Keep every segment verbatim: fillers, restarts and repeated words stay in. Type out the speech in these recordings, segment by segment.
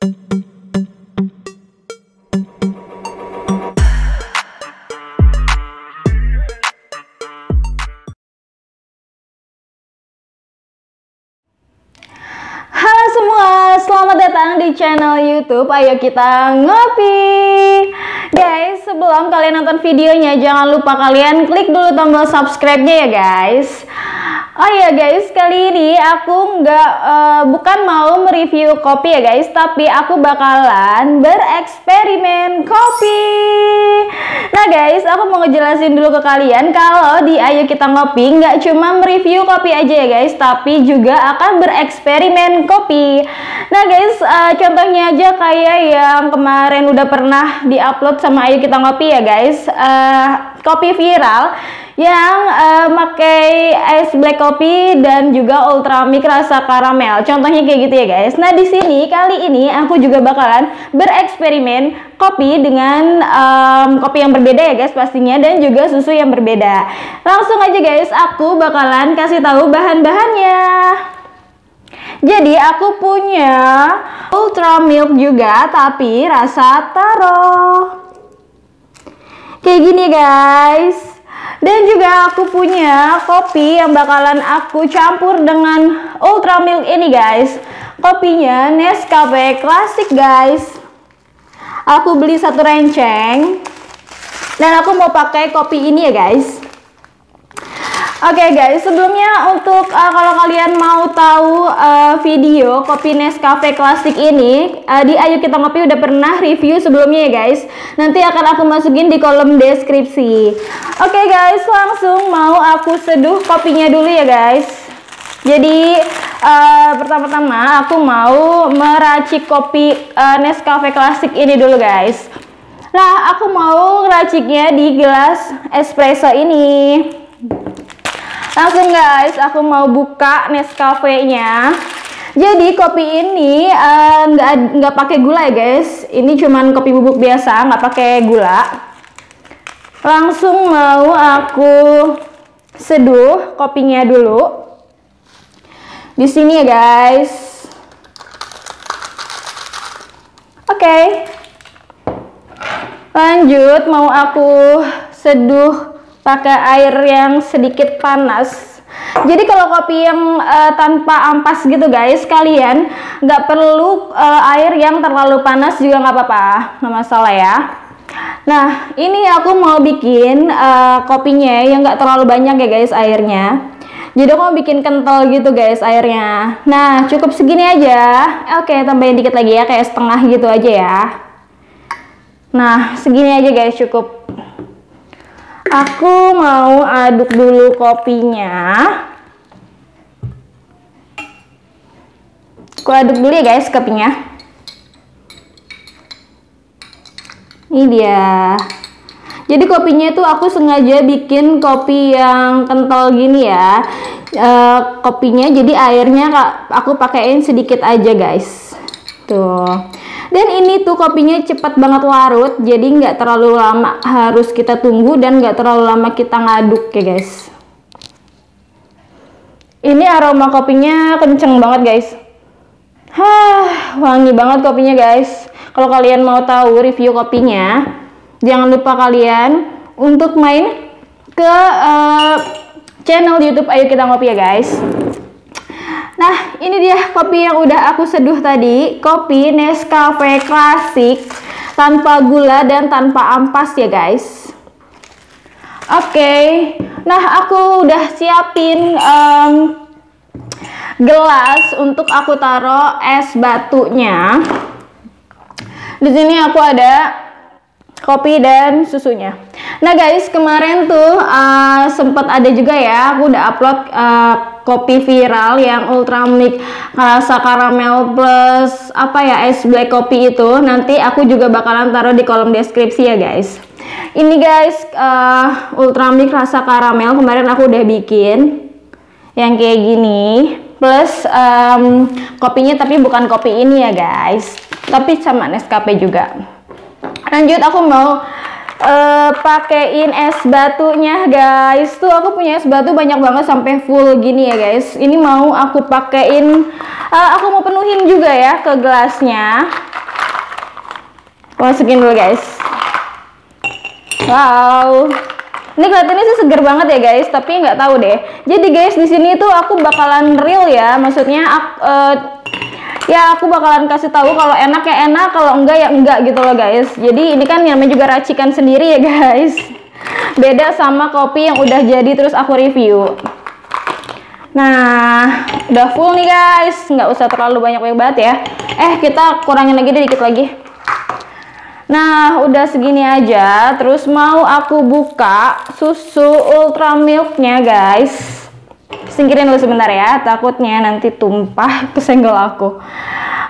Selamat datang di channel YouTube Ayo Kita Ngopi. Guys, sebelum kalian nonton videonya, jangan lupa kalian klik dulu tombol subscribe-nya ya guys. Oh ya guys, kali ini aku nggak uh, bukan mau mereview kopi ya guys, tapi aku bakalan bereksperimen kopi. Nah guys, aku mau ngejelasin dulu ke kalian kalau di Ayo Kita Ngopi nggak cuma mereview kopi aja ya guys, tapi juga akan bereksperimen kopi. Nah guys, uh, contohnya aja kayak yang kemarin udah pernah diupload sama Ayo Kita Ngopi ya guys, uh, kopi viral yang uh, pakai ice black coffee dan juga ultra milk rasa karamel. Contohnya kayak gitu ya guys. Nah di sini kali ini aku juga bakalan bereksperimen kopi dengan um, kopi yang berbeda ya guys pastinya, dan juga susu yang berbeda. Langsung aja guys, aku bakalan kasih tahu bahan-bahannya. Jadi aku punya ultra milk juga tapi rasa taro. Kayak gini guys. Dan juga aku punya kopi yang bakalan aku campur dengan ultra milk ini guys. Kopinya Nescafe Classic guys. Aku beli satu renceng dan aku mau pakai kopi ini ya guys. Oke okay guys, sebelumnya untuk uh, kalau kalian mau tahu uh, video kopi Nescafe Classic ini, uh, di Ayo Kita Ngopi udah pernah review sebelumnya ya guys. Nanti akan aku masukin di kolom deskripsi. Oke okay guys, langsung mau aku seduh kopinya dulu ya guys. Jadi uh, pertama-tama aku mau meracik kopi uh, Nescafe Classic ini dulu guys. Nah, aku mau raciknya di gelas espresso ini. Langsung guys, aku mau buka Nescafe-nya. Jadi kopi ini nggak uh, nggak pakai gula ya guys. Ini cuman kopi bubuk biasa, nggak pakai gula. Langsung mau aku seduh kopinya dulu. Di sini ya guys. Oke. Okay. Lanjut mau aku seduh pakai air yang sedikit panas. Jadi kalau kopi yang uh, tanpa ampas gitu guys, kalian nggak perlu uh, air yang terlalu panas juga nggak apa-apa, nggak masalah ya. Nah ini aku mau bikin uh, kopinya yang nggak terlalu banyak ya guys airnya. Jadi aku mau bikin kental gitu guys airnya. Nah cukup segini aja. Oke, tambahin dikit lagi ya, kayak setengah gitu aja ya. Nah segini aja guys cukup. Aku mau aduk dulu kopinya. Aku aduk dulu ya guys kopinya. Ini dia. Jadi kopinya itu aku sengaja bikin kopi yang kental gini ya. E, kopinya jadi airnya aku pakein sedikit aja guys. Tuh. Dan ini tuh kopinya cepat banget larut, jadi nggak terlalu lama harus kita tunggu dan nggak terlalu lama kita ngaduk ya guys. Ini aroma kopinya kenceng banget guys. Hah, wangi banget kopinya guys. Kalau kalian mau tahu review kopinya, jangan lupa kalian untuk main ke uh, channel YouTube Ayo Kita Ngopi ya guys. Nah, ini dia kopi yang udah aku seduh tadi. Kopi Nescafe Classic tanpa gula dan tanpa ampas ya guys. Oke okay. Nah, aku udah siapin um, gelas untuk aku taruh es batunya. Di sini aku ada kopi dan susunya. Nah guys, kemarin tuh uh, sempat ada juga ya, aku udah upload uh, kopi viral yang ultra milk rasa karamel plus apa ya, ice black kopi itu. Nanti aku juga bakalan taruh di kolom deskripsi ya guys. Ini guys uh, ultra milk rasa karamel kemarin aku udah bikin yang kayak gini plus um, kopinya, tapi bukan kopi ini ya guys, tapi sama Nescafe juga. Lanjut aku mau uh, pakein es batunya guys. Tuh aku punya es batu banyak banget sampai full gini ya guys. Ini mau aku pakein, uh, aku mau penuhin juga ya ke gelasnya. masukin dulu guys. Wow, ini kelihatannya sih seger banget ya guys, tapi nggak tahu deh. Jadi guys, di sini tuh aku bakalan real ya, maksudnya aku, uh, ya aku bakalan kasih tahu kalau enak ya enak, kalau enggak ya enggak gitu loh guys. Jadi ini kan namanya juga racikan sendiri ya guys. Beda sama kopi yang udah jadi terus aku review. Nah, udah full nih guys, nggak usah terlalu banyak-banyak banget ya. Eh, kita kurangin lagi deh, dikit lagi. Nah, udah segini aja. Terus mau aku buka susu Ultra Milk-nya guys. Singkirin dulu sebentar ya, takutnya nanti tumpah kesenggol aku.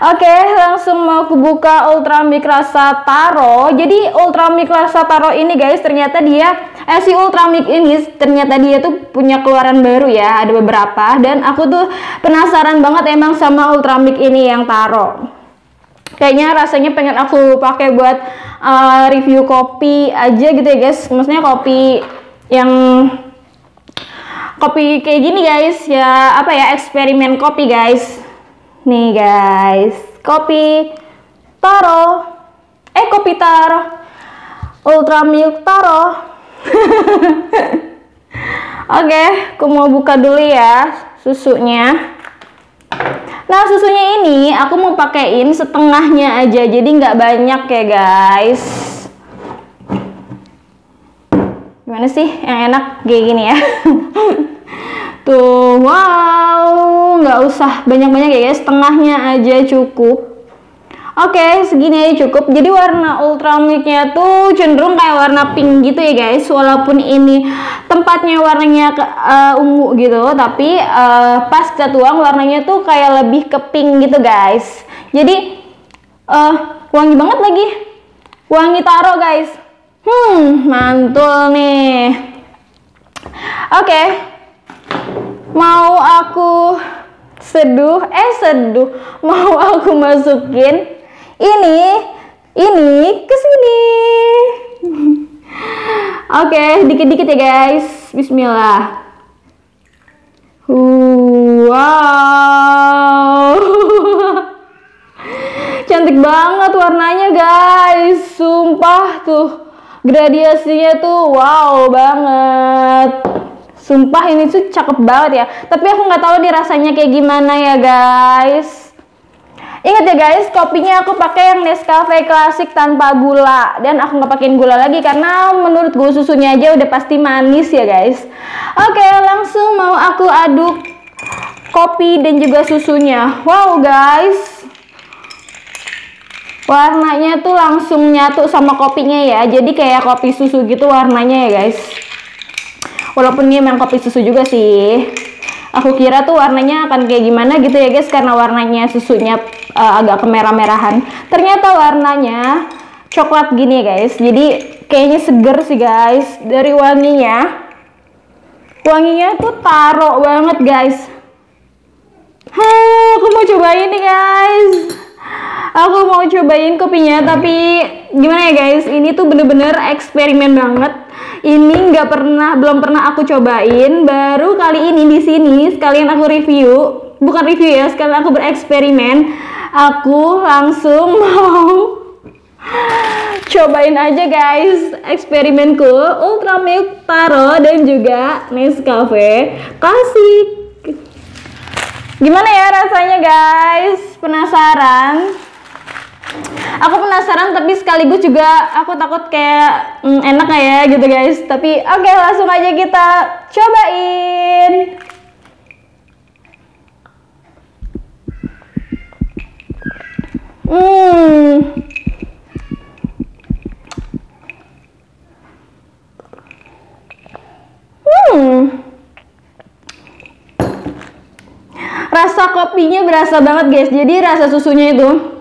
Oke, langsung mau aku buka Ultra Milk rasa Taro. Jadi Ultra Milk rasa Taro ini guys, ternyata dia Eh, si Ultra Milk ini ternyata dia tuh punya keluaran baru ya, ada beberapa, dan aku tuh penasaran banget emang sama Ultra Milk ini yang Taro. Kayaknya rasanya pengen aku pakai buat uh, review kopi aja gitu ya guys, maksudnya kopi yang kopi kayak gini guys ya, apa ya, eksperimen kopi guys. Nih guys, kopi Taro, eh kopi Taro, Ultra Milk Taro. Oke, okay, aku mau buka dulu ya susunya. Nah, susunya ini aku mau pakein setengahnya aja, jadi nggak banyak ya guys. Gimana sih yang enak kayak gini ya? Tuh, wow, nggak usah banyak-banyak ya guys, setengahnya aja cukup. Oke, okay, segini aja cukup. Jadi warna Ultra Milk-nya tuh cenderung kayak warna pink gitu ya guys. Walaupun ini tempatnya warnanya ke, uh, ungu gitu, tapi uh, pas kita tuang warnanya tuh kayak lebih ke pink gitu guys. Jadi uh, wangi banget lagi, wangi Taro guys. Hmm, mantul nih. Oke, okay. Mau aku seduh, eh seduh, mau aku masukin ini ini ke sini. Oke, okay, dikit-dikit ya guys. Bismillah. Wow. Cantik banget warnanya guys. Sumpah tuh gradiasinya tuh wow banget. Sumpah ini tuh cakep banget ya. Tapi aku nggak tahu nih rasanya kayak gimana ya guys. Ingat ya guys, kopinya aku pakai yang Nescafe Classic tanpa gula, dan aku nggak pakein gula lagi karena menurut gue susunya aja udah pasti manis ya guys. Oke, langsung mau aku aduk kopi dan juga susunya. Wow guys, warnanya tuh langsung nyatu sama kopinya ya, jadi kayak kopi susu gitu warnanya ya guys. Walaupun ini memang kopi susu juga sih, aku kira tuh warnanya akan kayak gimana gitu ya guys, karena warnanya susunya uh, agak kemerah-merahan. Ternyata warnanya coklat gini guys. Jadi kayaknya seger sih guys. Dari wanginya, wanginya tuh Taro banget guys. Hah, aku mau cobain nih guys. Aku mau cobain kopinya, tapi gimana ya guys, ini tuh bener-bener eksperimen banget. Ini nggak pernah, belum pernah aku cobain. Baru kali ini di sini sekalian aku review, bukan review ya, sekalian aku bereksperimen. Aku langsung mau cobain aja guys eksperimenku Ultra Milk Taro dan juga Nescafe Classic. Gimana ya rasanya guys? Penasaran? Aku penasaran, tapi sekaligus juga aku takut kayak mm, enak ya gitu guys. Tapi oke, okay, langsung aja kita cobain. Hmm. Hmm. Rasa kopinya berasa banget guys. Jadi rasa susunya itu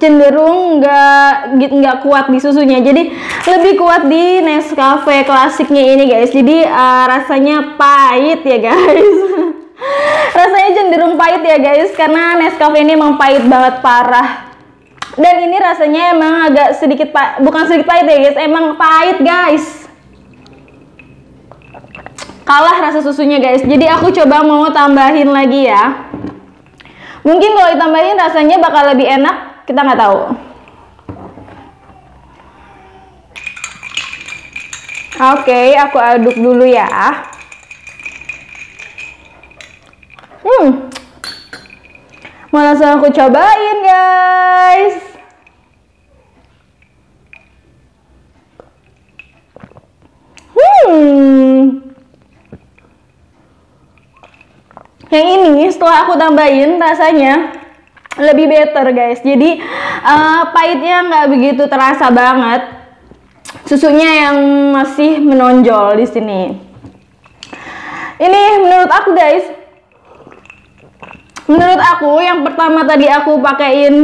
cenderung nggak nggak kuat di susunya, jadi lebih kuat di Nescafe Classic-nya ini guys. Jadi uh, rasanya pahit ya guys. Rasanya cenderung pahit ya guys, karena Nescafe ini emang pahit banget, parah. Dan ini rasanya emang agak sedikit pahit, bukan sedikit pahit ya guys, emang pahit guys. Kalah rasa susunya guys. Jadi aku coba mau tambahin lagi ya. Mungkin kalau ditambahin rasanya bakal lebih enak, kita nggak tahu. Oke, aku aduk dulu ya. Hmm, mau langsung aku cobain guys. Hmm, yang ini setelah aku tambahin rasanya lebih better guys. Jadi uh, pahitnya nggak begitu terasa banget. Susunya yang masih menonjol di sini. Ini menurut aku guys. Menurut aku yang pertama tadi aku pakein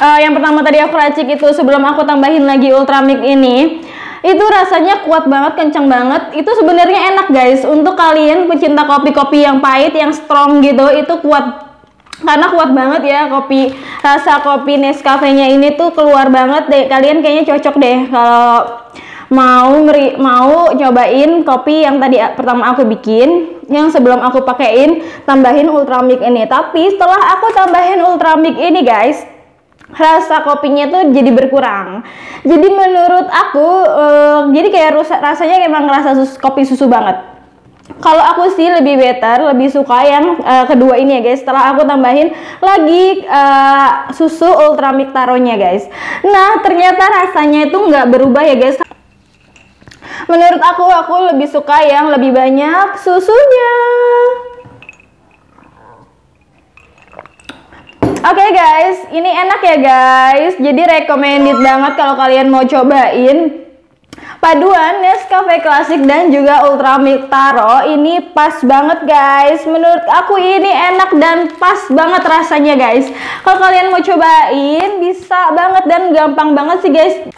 uh, yang pertama tadi aku racik itu sebelum aku tambahin lagi Ultra Milk ini, itu rasanya kuat banget, kencang banget. Itu sebenarnya enak guys untuk kalian pecinta kopi-kopi yang pahit, yang strong gitu. Itu kuat karena kuat banget ya kopi, rasa kopi Nescafe-nya ini tuh keluar banget deh. Kalian kayaknya cocok deh kalau mau ngeri, mau cobain kopi yang tadi pertama aku bikin, yang sebelum aku pakein tambahin Ultra Milk ini. Tapi setelah aku tambahin Ultra Milk ini guys, rasa kopinya tuh jadi berkurang. Jadi menurut aku uh, jadi kayak rasanya emang rasa susu, kopi susu banget. Kalau aku sih lebih better, lebih suka yang uh, kedua ini ya guys, setelah aku tambahin lagi uh, susu Ultra Milk Taro-nya guys. Nah ternyata rasanya itu nggak berubah ya guys. Menurut aku, aku lebih suka yang lebih banyak susunya. Oke okay guys, ini enak ya guys. Jadi recommended banget kalau kalian mau cobain. Paduan Nescafe Classic dan juga Ultra Milk Taro ini pas banget guys. Menurut aku ini enak dan pas banget rasanya guys. Kalau kalian mau cobain bisa banget dan gampang banget sih guys. Oke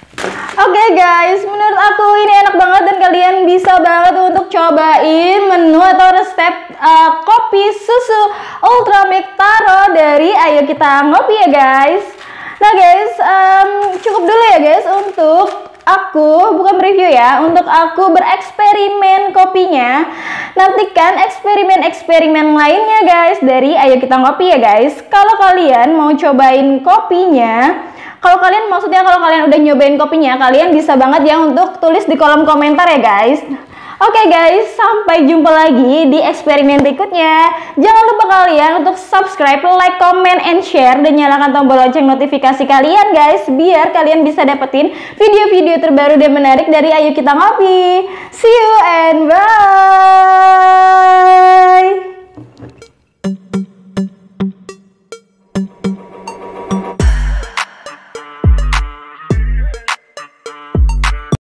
okay guys, menurut aku ini enak banget dan kalian bisa banget untuk cobain menu atau resep uh, kopi susu Ultra Milk Taro dari Ayo Kita Ngopi ya guys. Nah guys, um, cukup dulu ya guys untuk aku bukan review ya, untuk aku bereksperimen kopinya. Nantikan eksperimen-eksperimen lainnya guys dari Ayo Kita Ngopi ya guys. Kalau kalian mau cobain kopinya, kalau kalian maksudnya kalau kalian udah nyobain kopinya, kalian bisa banget ya untuk tulis di kolom komentar ya guys. Oke okay guys, sampai jumpa lagi di eksperimen berikutnya. Jangan lupa kalian untuk subscribe, like, comment, and share. Dan nyalakan tombol lonceng notifikasi kalian guys, biar kalian bisa dapetin video-video terbaru dan menarik dari Ayo Kita Ngopi. See you and bye!